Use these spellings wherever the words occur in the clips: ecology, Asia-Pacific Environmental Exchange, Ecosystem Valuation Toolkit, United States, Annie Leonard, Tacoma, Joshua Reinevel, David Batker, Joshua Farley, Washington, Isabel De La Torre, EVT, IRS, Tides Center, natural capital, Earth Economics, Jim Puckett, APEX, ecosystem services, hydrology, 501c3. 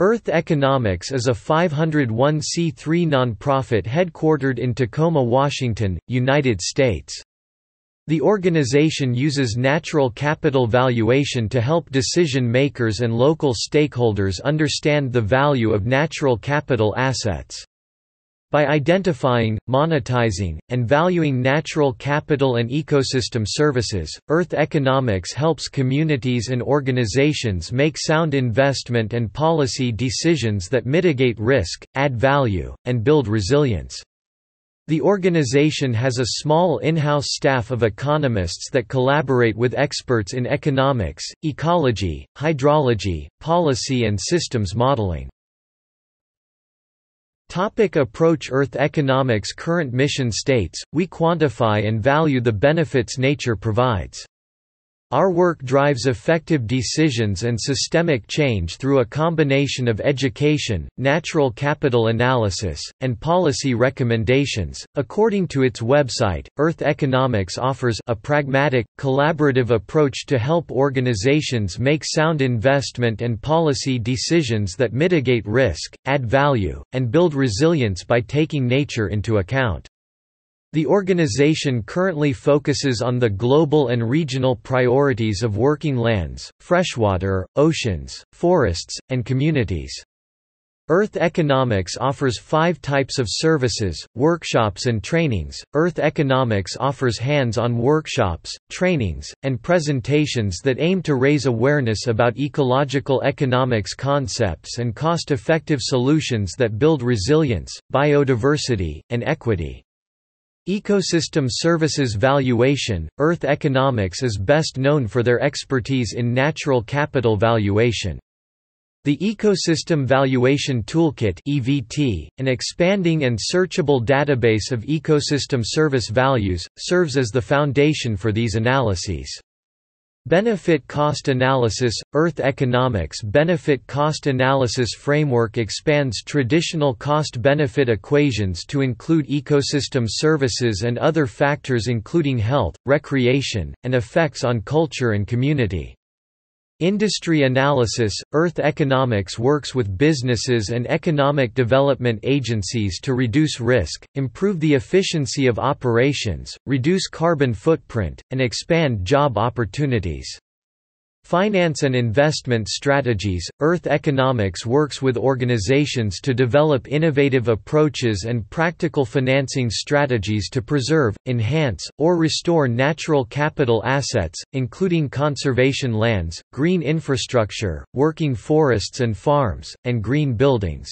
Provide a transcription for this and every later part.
Earth Economics is a 501c3 nonprofit headquartered in Tacoma, Washington, United States. The organization uses natural capital valuation to help decision-makers and local stakeholders understand the value of natural capital assets. By identifying, monetizing, and valuing natural capital and ecosystem services, Earth Economics helps communities and organizations make sound investment and policy decisions that mitigate risk, add value, and build resilience. The organization has a small in-house staff of economists that collaborate with experts in economics, ecology, hydrology, policy and systems modeling. Topic approach. Earth Economics' current mission states, we quantify and value the benefits nature provides. Our work drives effective decisions and systemic change through a combination of education, natural capital analysis, and policy recommendations. According to its website, Earth Economics offers a pragmatic, collaborative approach to help organizations make sound investment and policy decisions that mitigate risk, add value, and build resilience by taking nature into account. The organization currently focuses on the global and regional priorities of working lands, freshwater, oceans, forests, and communities. Earth Economics offers 5 types of services, workshops and trainings. Earth Economics offers hands-on workshops, trainings, and presentations that aim to raise awareness about ecological economics concepts and cost-effective solutions that build resilience, biodiversity, and equity. Ecosystem Services Valuation. Earth Economics is best known for their expertise in natural capital valuation. The Ecosystem Valuation Toolkit (EVT), an expanding and searchable database of ecosystem service values, serves as the foundation for these analyses. Benefit cost analysis. Earth Economics' benefit cost analysis framework expands traditional cost-benefit equations to include ecosystem services and other factors including health, recreation, and effects on culture and community. Industry analysis. Earth Economics works with businesses and economic development agencies to reduce risk, improve the efficiency of operations, reduce carbon footprint, and expand job opportunities. Finance and investment strategies. Earth Economics works with organizations to develop innovative approaches and practical financing strategies to preserve, enhance, or restore natural capital assets, including conservation lands, green infrastructure, working forests and farms, and green buildings.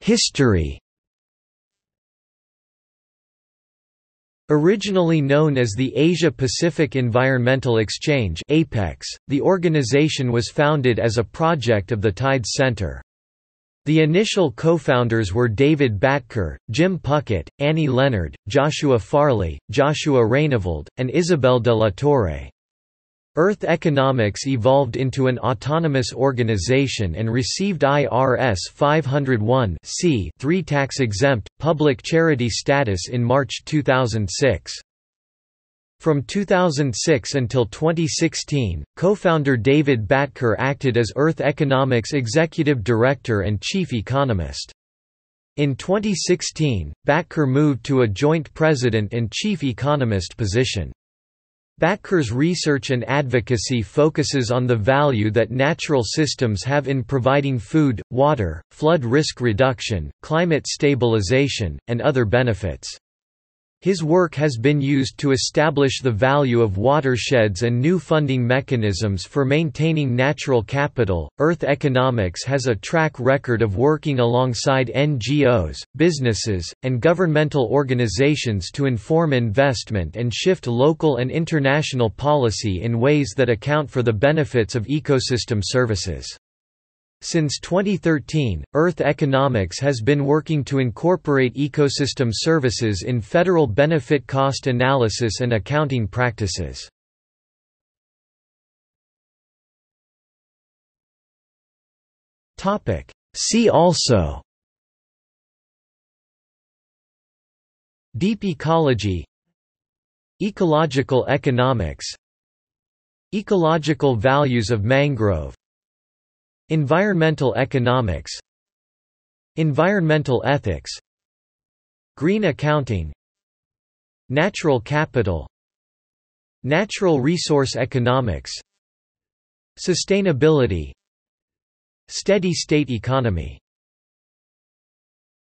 History. Originally known as the Asia-Pacific Environmental Exchange (APEX), the organization was founded as a project of the Tides Center. The initial co-founders were David Batker, Jim Puckett, Annie Leonard, Joshua Farley, Joshua Reinevel, and Isabel De La Torre. Earth Economics evolved into an autonomous organization and received IRS 501(c)(3) tax-exempt, public charity status in March 2006. From 2006 until 2016, co-founder David Batker acted as Earth Economics Executive Director and Chief Economist. In 2016, Batker moved to a joint President and Chief Economist position. Batker's research and advocacy focuses on the value that natural systems have in providing food, water, flood risk reduction, climate stabilization, and other benefits. His work has been used to establish the value of watersheds and new funding mechanisms for maintaining natural capital. Earth Economics has a track record of working alongside NGOs, businesses, and governmental organizations to inform investment and shift local and international policy in ways that account for the benefits of ecosystem services. Since 2013, Earth Economics has been working to incorporate ecosystem services in federal benefit cost analysis and accounting practices. See also: Deep ecology, Ecological economics, Ecological values of mangrove. Environmental economics. Environmental ethics. Green accounting. Natural capital. Natural resource economics. Sustainability. Steady state economy.